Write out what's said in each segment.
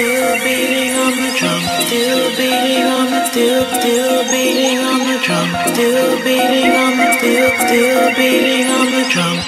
still beating on the drum, still beating on the still beating on the drum, still beating on the still beating on the drum.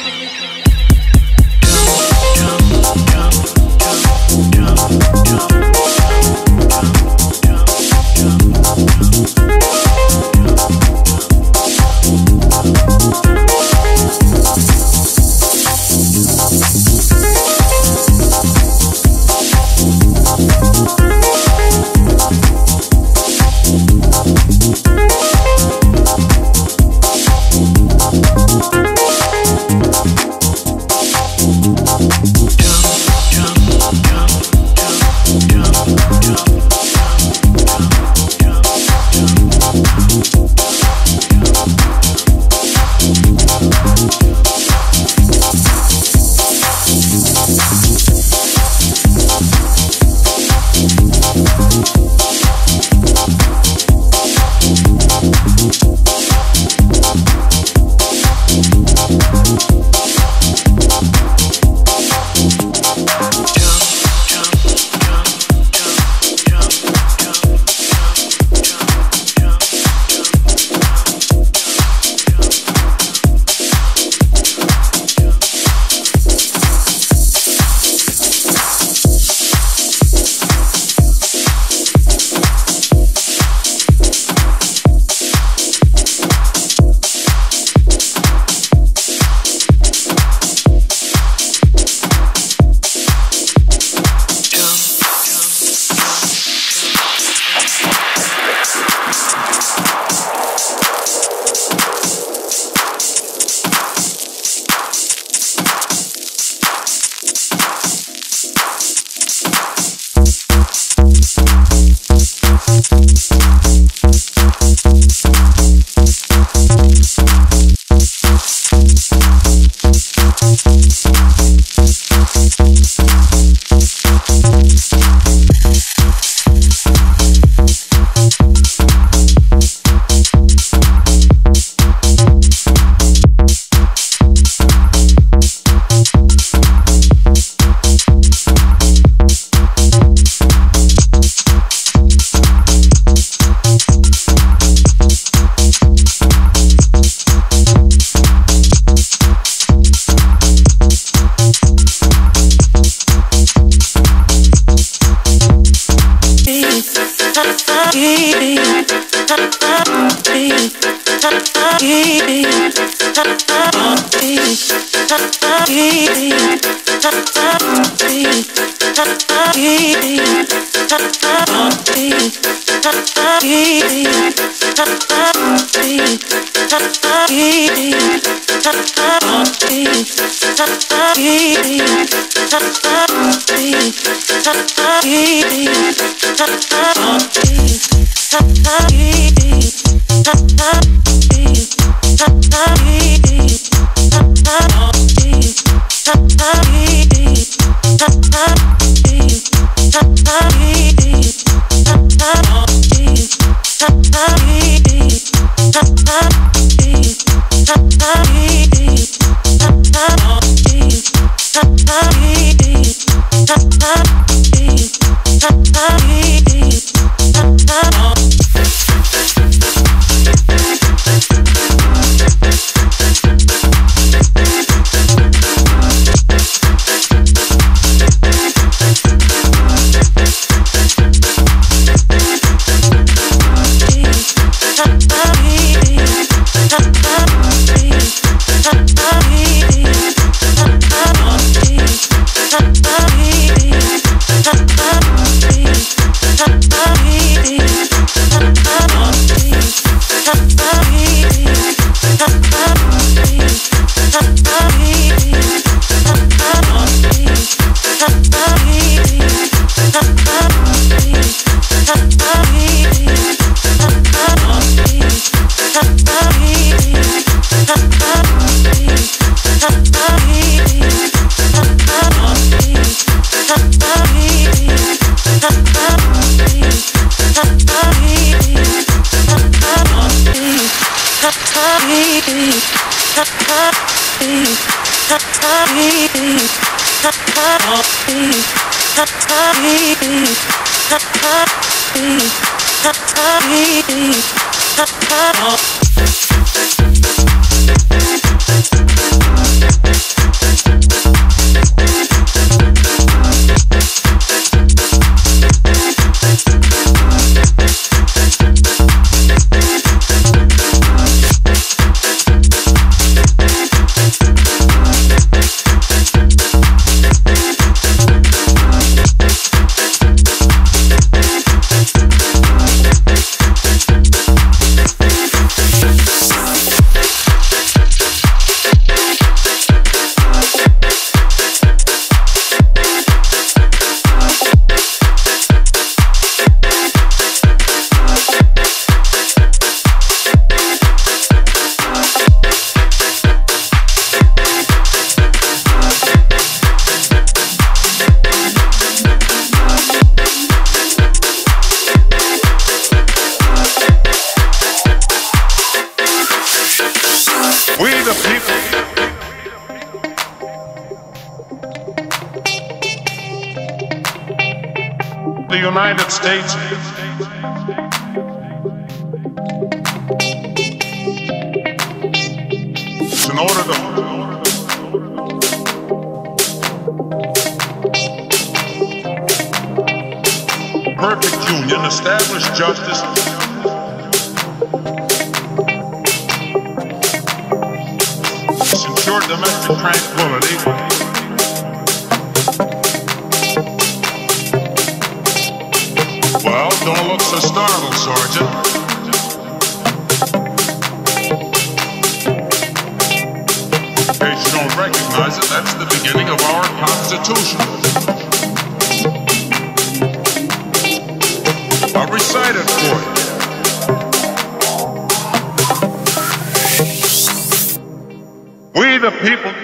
The people.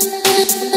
Give me one.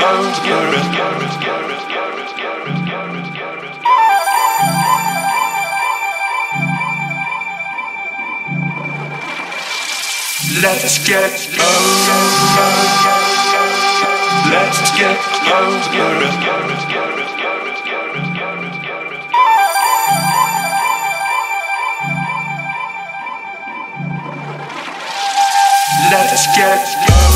Let's get low. Let's get low. Let's get low. Let's get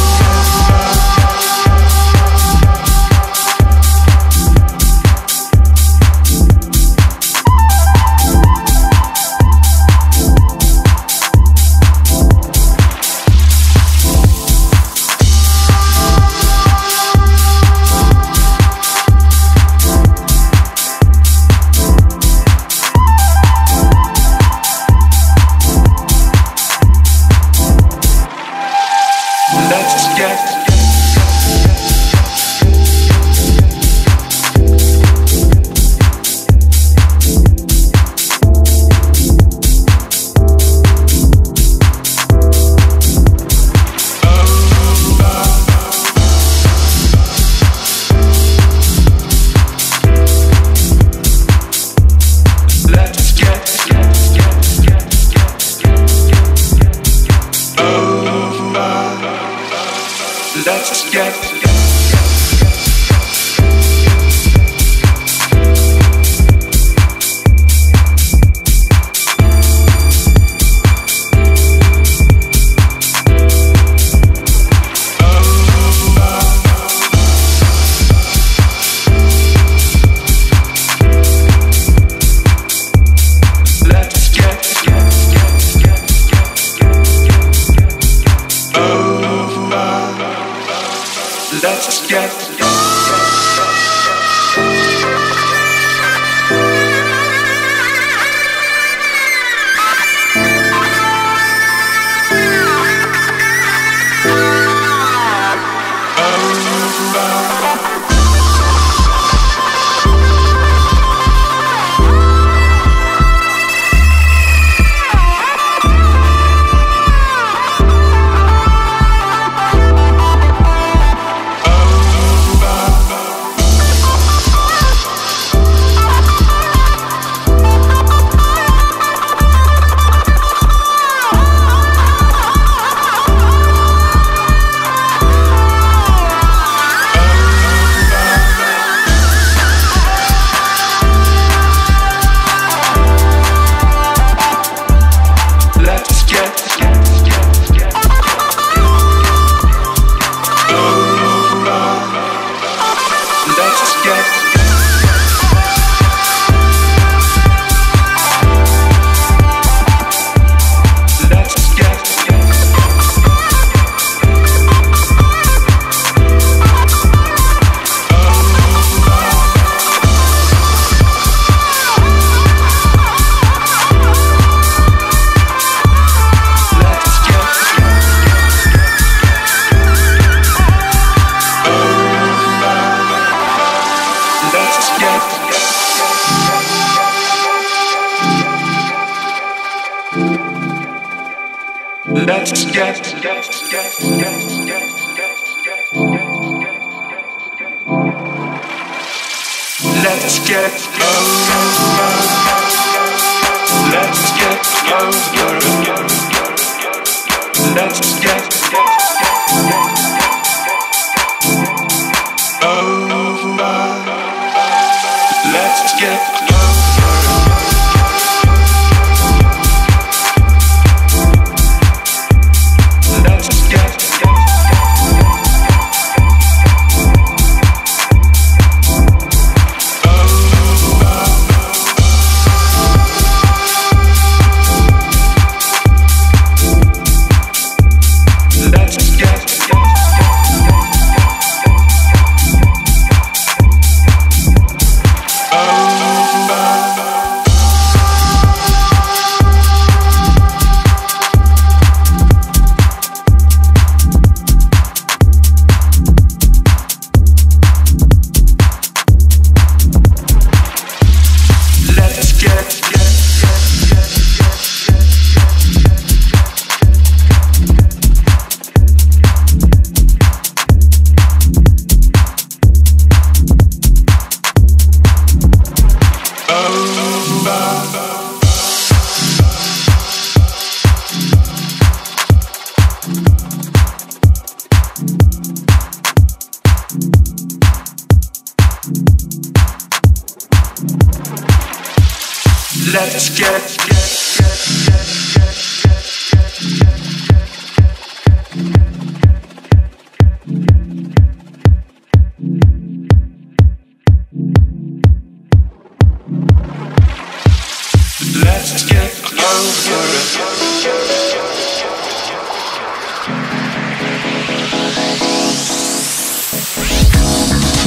Let's get over it.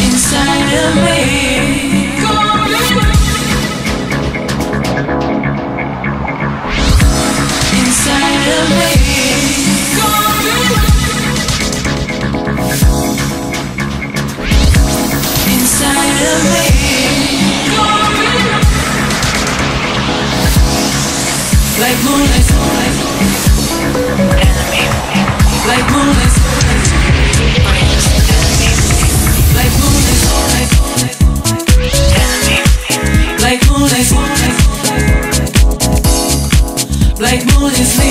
Inside of me, inside of me, inside of me, like moonless, enemy, like moonless, enemy, like moonless, enemy, like moonless, like moon is